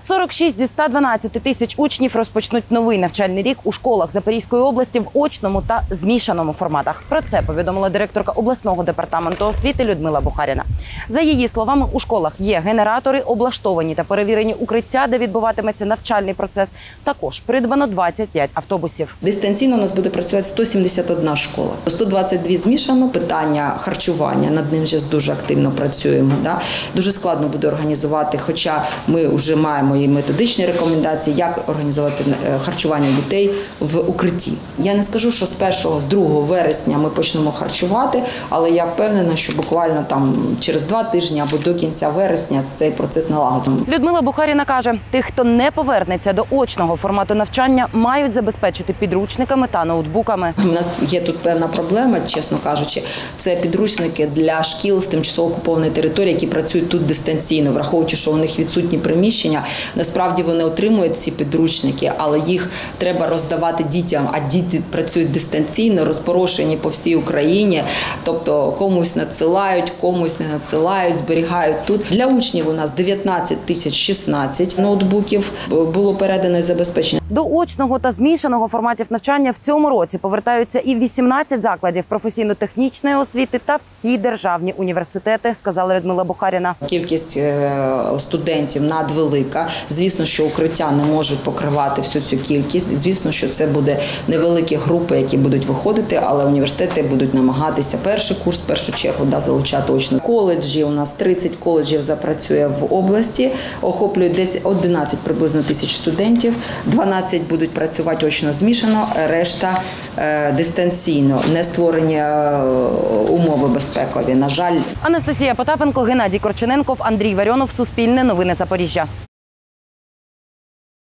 46 зі 112 тисяч учнів розпочнуть новий навчальний рік у школах Запорізької області в очному та змішаному форматах. Про це повідомила директорка обласного департаменту освіти Людмила Бухаріна. За її словами, у школах є генератори, облаштовані та перевірені укриття, де відбуватиметься навчальний процес. Також придбано 25 автобусів. Дистанційно у нас буде працювати 171 школа. 122 змішано, питання харчування, над ним зараз дуже активно працюємо. Дуже складно буде організувати, хоча ми вже маємо мої методичні рекомендації, як організувати харчування дітей в укритті. Я не скажу, що з 2 вересня ми почнемо харчувати, але я впевнена, що буквально через 2 тижні або до кінця вересня цей процес налагодимо. Людмила Бухаріна каже, тих, хто не повернеться до очного формату навчання, мають забезпечити підручниками та ноутбуками. У нас є тут певна проблема, чесно кажучи. Це підручники для шкіл з тимчасово окупованої території, які працюють тут дистанційно, враховуючи, що у них відсутні приміщення. Насправді вони отримують ці підручники, але їх треба роздавати дітям, а діти працюють дистанційно, розпорошені по всій Україні, тобто комусь надсилають, комусь не надсилають, зберігають тут. Для учнів у нас 19 016 ноутбуків було передано і забезпечено. До очного та змішаного форматів навчання в цьому році повертаються і 18 закладів професійно-технічної освіти та всі державні університети, сказала Людмила Бухаріна. Кількість студентів надвелика. Звісно, що укриття не можуть покривати всю цю кількість. Звісно, що це буде невеликі групи, які будуть виходити, але університети будуть намагатися перший курс, в першу чергу, залучати очно. Коледжі, у нас 30 коледжів запрацює в області, охоплюють десь 11 приблизно тисяч студентів, 12 будуть працювати очно змішано, решта дистанційно. Не створені умови безпекові, на жаль. Анастасія Потапенко, Геннадій Корчиненков, Андрій Варіонов, Суспільне, новини Запоріжжя.